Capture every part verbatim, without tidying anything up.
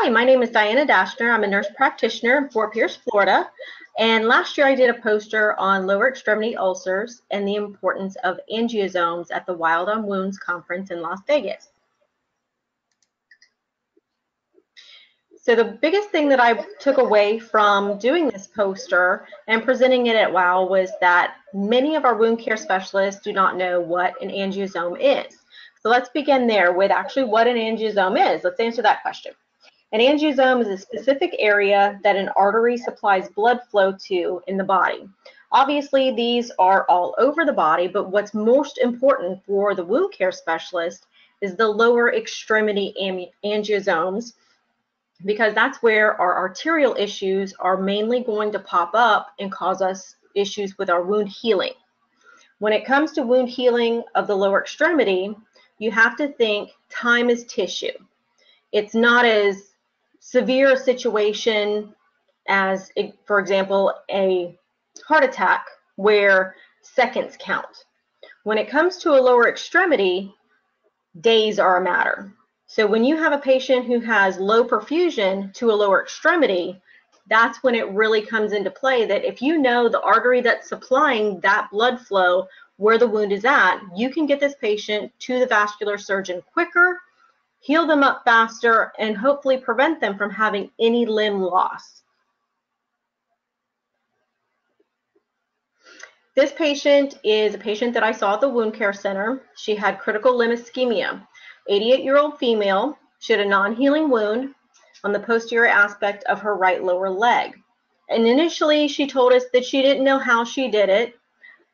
Hi, my name is Diana Dashner. I'm a nurse practitioner in Fort Pierce, Florida. And last year I did a poster on lower extremity ulcers and the importance of angiosomes at the Wild on Wounds Conference in Las Vegas. So the biggest thing that I took away from doing this poster and presenting it at WOW was that many of our wound care specialists do not know what an angiosome is. So let's begin there with actually what an angiosome is. Let's answer that question. An angiosome is a specific area that an artery supplies blood flow to in the body. Obviously, these are all over the body, but what's most important for the wound care specialist is the lower extremity angiosomes, because that's where our arterial issues are mainly going to pop up and cause us issues with our wound healing. When it comes to wound healing of the lower extremity, you have to think time is tissue. It's not as severe a situation as, for example, a heart attack where seconds count. When it comes to a lower extremity, days are a matter. So when you have a patient who has low perfusion to a lower extremity, that's when it really comes into play that if you know the artery that's supplying that blood flow where the wound is at, you can get this patient to the vascular surgeon quicker, heal them up faster, and hopefully prevent them from having any limb loss. This patient is a patient that I saw at the wound care center. She had critical limb ischemia. eighty-eight-year-old female, she had a non-healing wound on the posterior aspect of her right lower leg. And initially, she told us that she didn't know how she did it.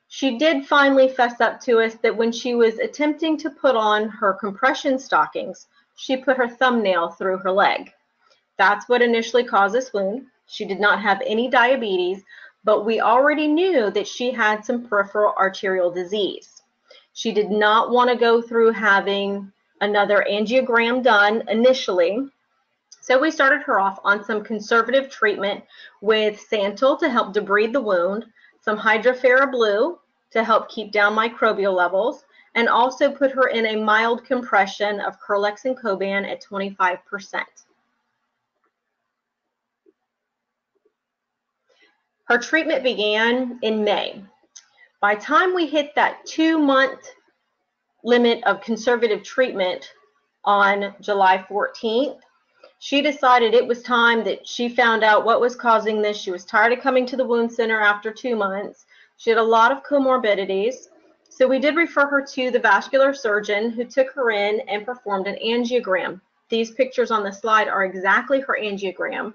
She did finally fess up to us that when she was attempting to put on her compression stockings, she put her thumbnail through her leg. That's what initially caused this wound. She did not have any diabetes, but we already knew that she had some peripheral arterial disease. She did not want to go through having another angiogram done initially. So we started her off on some conservative treatment with Santyl to help debride the wound, some Hydrofera Blue to help keep down microbial levels, and also put her in a mild compression of Curlex and Coban at twenty-five percent. Her treatment began in May. By the time we hit that two-month limit of conservative treatment on July fourteenth, she decided it was time that she found out what was causing this. She was tired of coming to the wound center after two months. She had a lot of comorbidities. So we did refer her to the vascular surgeon who took her in and performed an angiogram. These pictures on the slide are exactly her angiogram.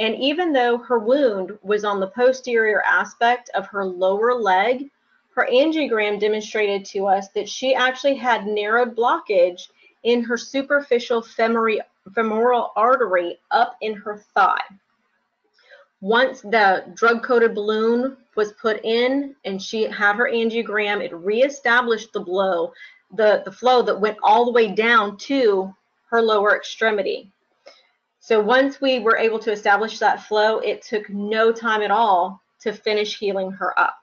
And even though her wound was on the posterior aspect of her lower leg, her angiogram demonstrated to us that she actually had narrowed blockage in her superficial femoral artery up in her thigh. Once the drug-coated balloon was put in and she had her angiogram, it reestablished the blow, the, the flow that went all the way down to her lower extremity. So once we were able to establish that flow, it took no time at all to finish healing her up.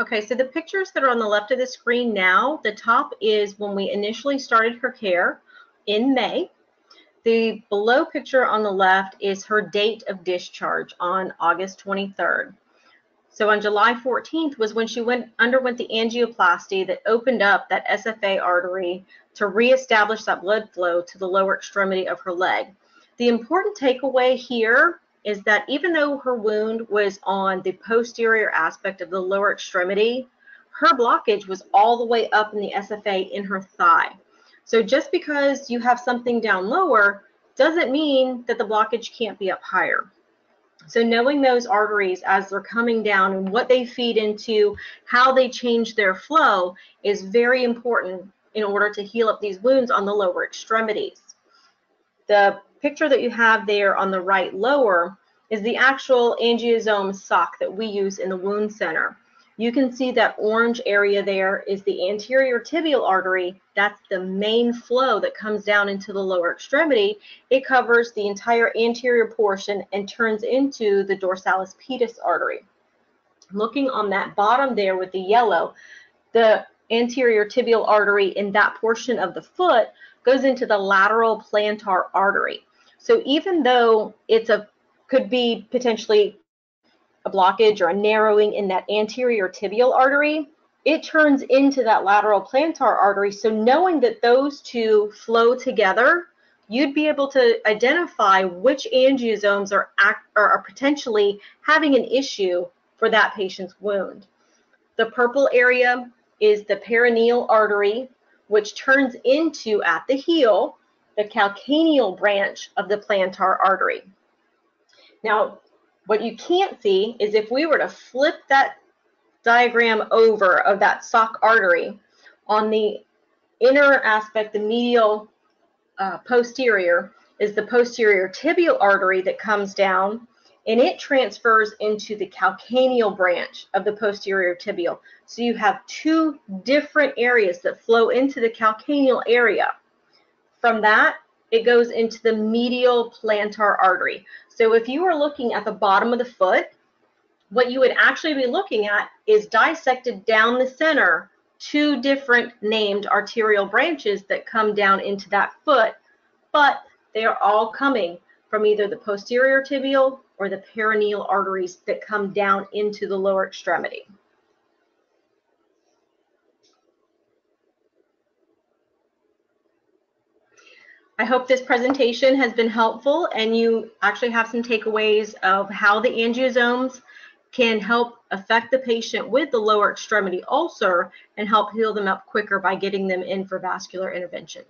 Okay, so the pictures that are on the left of the screen now, the top is when we initially started her care in May. The below picture on the left is her date of discharge on August twenty-third. So on July fourteenth was when she went underwent the angioplasty that opened up that S F A artery to reestablish that blood flow to the lower extremity of her leg. The important takeaway here is that even though her wound was on the posterior aspect of the lower extremity, her blockage was all the way up in the S F A in her thigh. So just because you have something down lower doesn't mean that the blockage can't be up higher. So knowing those arteries as they're coming down and what they feed into, how they change their flow is very important in order to heal up these wounds on the lower extremities. The picture that you have there on the right lower is the actual angiosome sock that we use in the wound center. You can see that orange area there is the anterior tibial artery. That's the main flow that comes down into the lower extremity. It covers the entire anterior portion and turns into the dorsalis pedis artery. Looking on that bottom there with the yellow, the anterior tibial artery in that portion of the foot goes into the lateral plantar artery. So even though it's a could be potentially a blockage or a narrowing in that anterior tibial artery, it turns into that lateral plantar artery. So knowing that those two flow together, you'd be able to identify which angiosomes are, act, or are potentially having an issue for that patient's wound. The purple area is the peroneal artery, which turns into, at the heel, the calcaneal branch of the plantar artery. Now, what you can't see is if we were to flip that diagram over of that sock artery on the inner aspect, the medial uh, posterior is the posterior tibial artery that comes down, and it transfers into the calcaneal branch of the posterior tibial. So you have two different areas that flow into the calcaneal area. From that, it goes into the medial plantar artery. So if you are looking at the bottom of the foot, what you would actually be looking at is dissected down the center, two different named arterial branches that come down into that foot, but they are all coming from either the posterior tibial or the peroneal arteries that come down into the lower extremity. I hope this presentation has been helpful and you actually have some takeaways of how the angiosomes can help affect the patient with the lower extremity ulcer and help heal them up quicker by getting them in for vascular intervention.